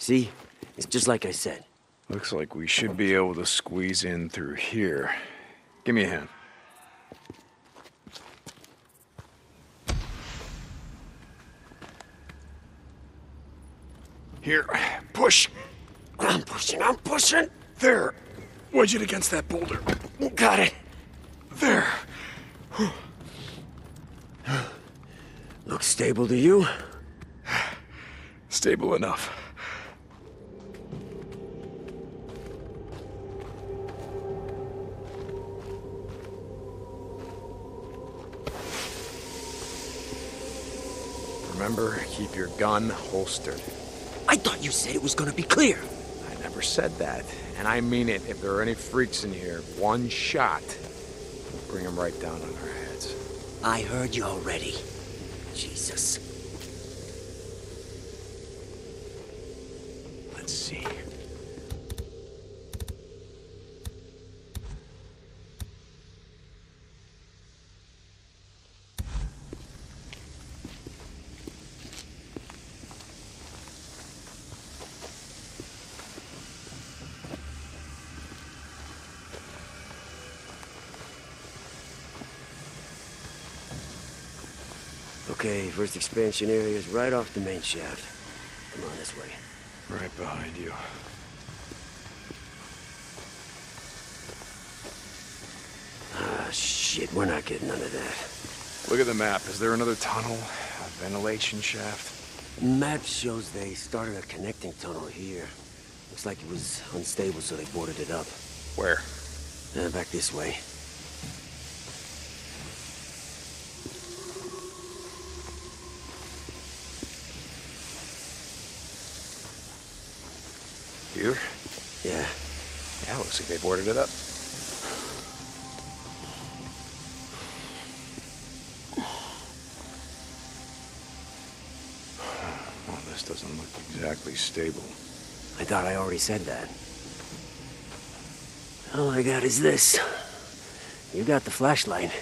See? It's just like I said. Looks like we should be able to squeeze in through here. Give me a hand. Here, push. I'm pushing, I'm pushing. There. Wedge it against that boulder. Got it. There. Looks stable to you? Stable enough. Remember, keep your gun holstered. I thought you said it was gonna be clear. I never said that, and I mean it. If there are any freaks in here, one shot, bring them right down on our heads. I heard you already. Jesus. Let's see. Okay, first expansion area is right off the main shaft. Come on, this way. Right behind you. Ah, shit, we're not getting none of that. Look at the map. Is there another tunnel? A ventilation shaft? Map shows they started a connecting tunnel here. Looks like it was unstable, so they boarded it up. Where? Back this way. Here? Yeah. Yeah, looks like they boarded it up. Well, this doesn't look exactly stable. I thought I already said that. All I got is this. You got the flashlight.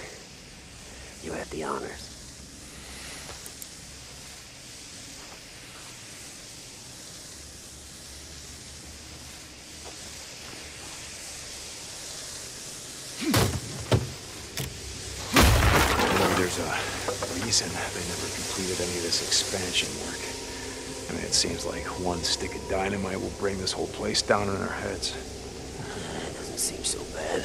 You had the honors. Reason they never completed any of this expansion work. I mean, it seems like one stick of dynamite will bring this whole place down on our heads. It doesn't seem so bad.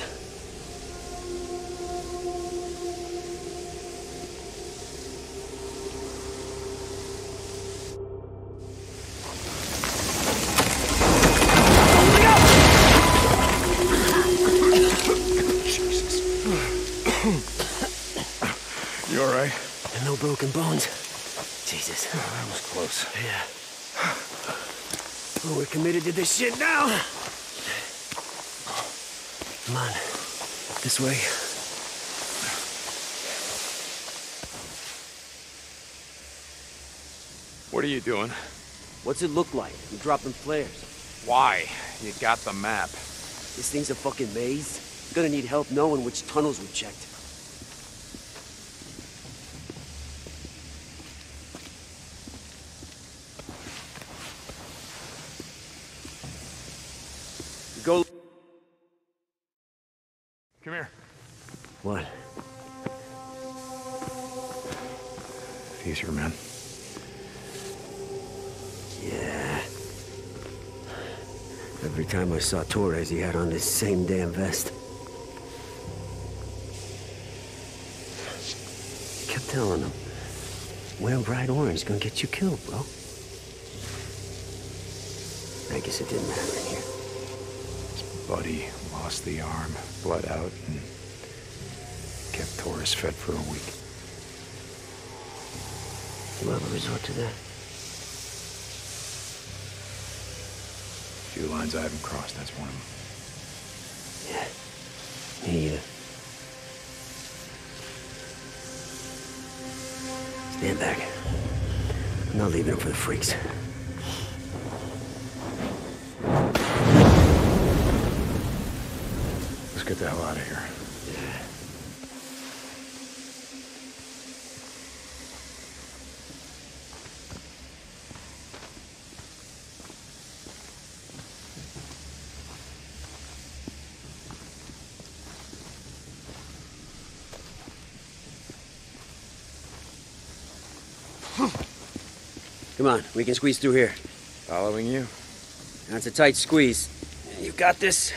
Broken bones. Jesus. Oh, that was close. Yeah. Well, we're committed to this shit now. Come on. This way. What are you doing? What's it look like? I'm dropping flares. Why? You got the map. This thing's a fucking maze. I'm gonna need help knowing which tunnels we checked. Come here. What? He's your man. Yeah. Every time I saw Torres, he had on this same damn vest. I kept telling him, wearing bright orange is gonna get you killed, bro. I guess it didn't matter in here. Buddy lost the arm, bled out, and kept Taurus fed for a week. You ever resort to that? A few lines I haven't crossed, that's one of them. Yeah, me either. Stand back. I'm not leaving him for the freaks. Get the hell out of here. Come on, we can squeeze through here. Following you. That's a tight squeeze. You got this?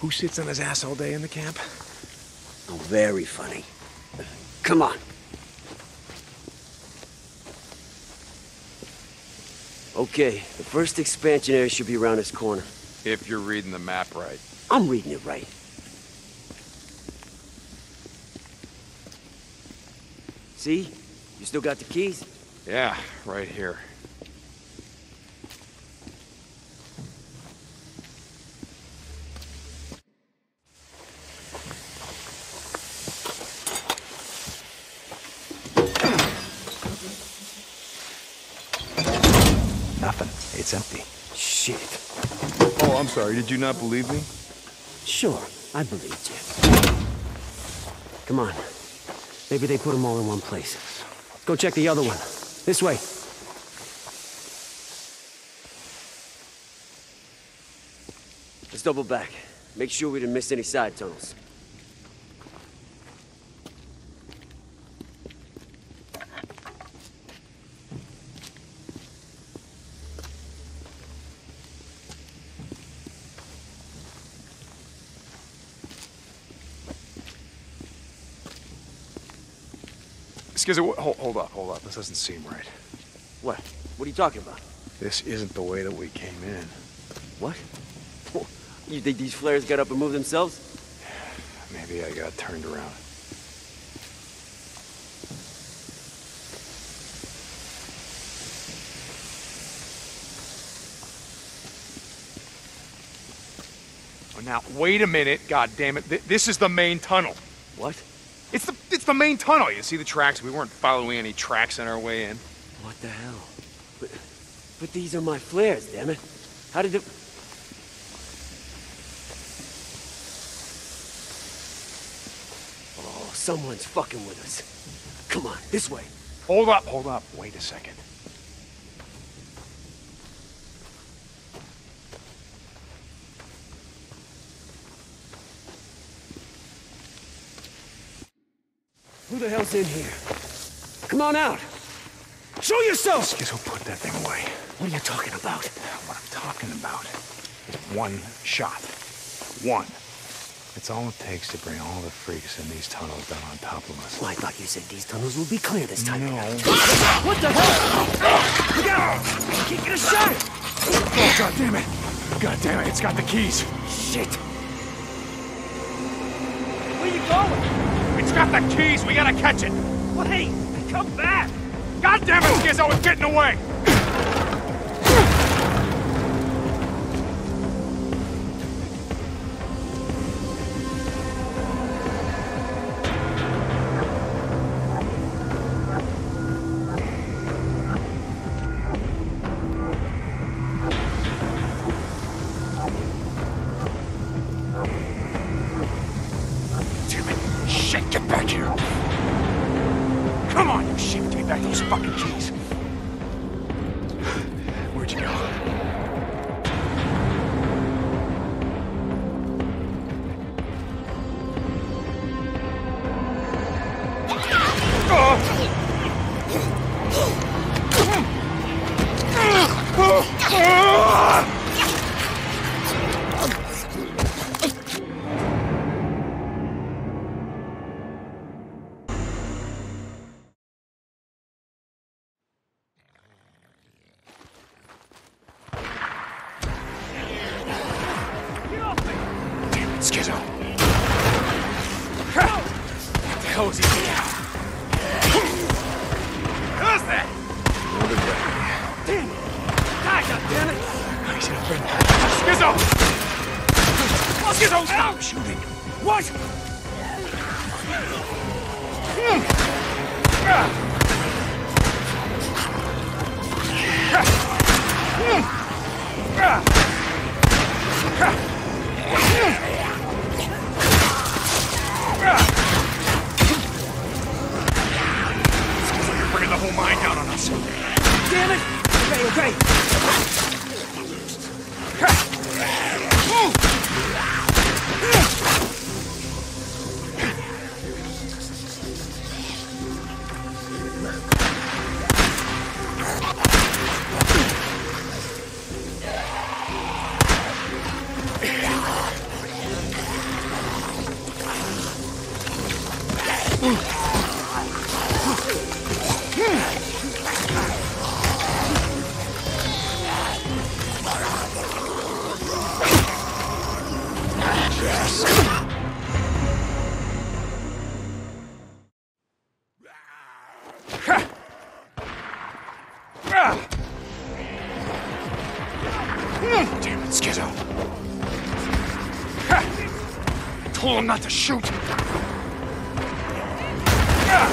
Who sits on his ass all day in the camp? Oh, very funny. Come on. Okay, the first expansion area should be around this corner. If you're reading the map right. I'm reading it right. See? You still got the keys? Yeah, right here. Nothing. It's empty. Shit. Oh, I'm sorry. Did you not believe me? Sure, I believed you. Come on. Maybe they put them all in one place. Let's go check the other one. This way. Let's double back. Make sure we didn't miss any side tunnels. Skizzo, hold up. This doesn't seem right. What? What are you talking about? This isn't the way that we came in. What? You think these flares got up and moved themselves? Maybe I got turned around. Oh, now, wait a minute, goddammit. This is the main tunnel. What? It's the main tunnel. You see the tracks? We weren't following any tracks on our way in. What the hell? But these are my flares, damn it. How did it... Oh, someone's fucking with us. Come on, this way. Hold up. Wait a second. Who the hell's in here? Come on out! Show yourself! Skizzo, put that thing away. What are you talking about? What I'm talking about is one shot. One. It's all it takes to bring all the freaks in these tunnels down on top of us. Well, I thought you said these tunnels would be clear this time. No. What the hell? Look out! I can't get a shot! Oh, God damn it, it's got the keys. Shit. Where are you going? It's got the keys, we gotta catch it! Well, hey, come back! God damn it, Skizzo, it's getting away! Damn it, Skizzo. Ha! Told him not to shoot. What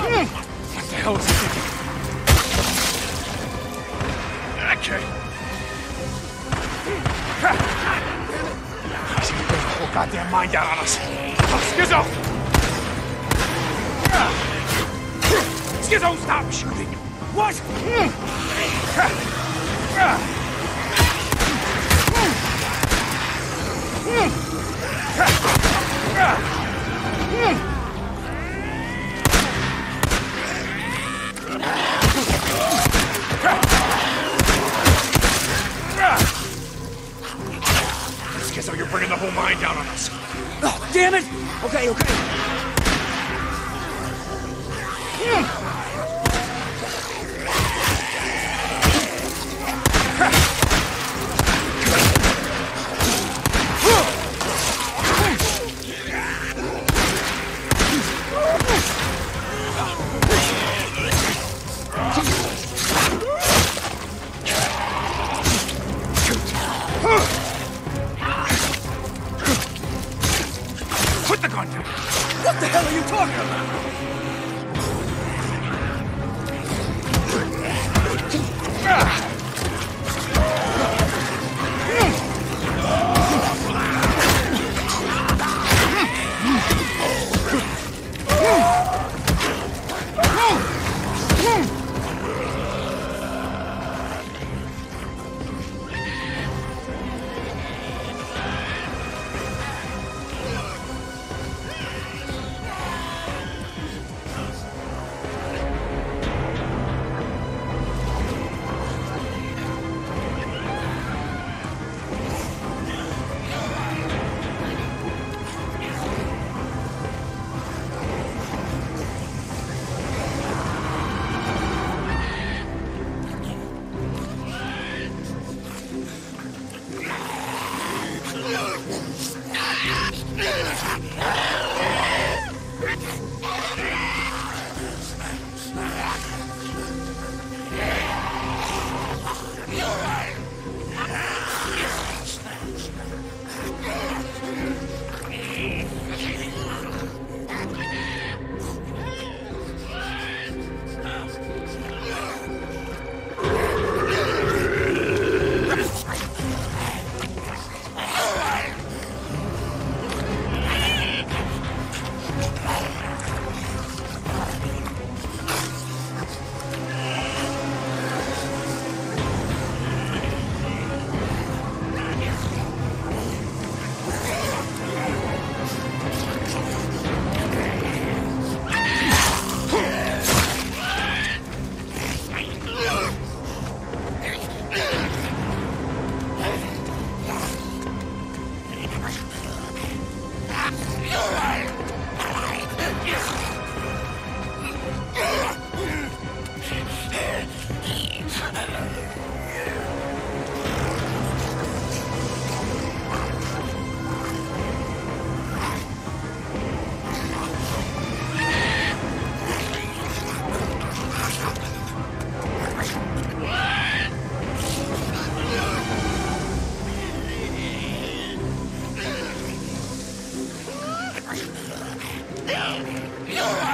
the hell is he thinking? Okay. He's gonna bring the whole goddamn mind down on us. Oh, Skizzo! Skizzo, stop shooting! What? Skizzo, you're bringing the whole mine down on us. Oh, damn it! Okay, okay. What the hell are you talking No!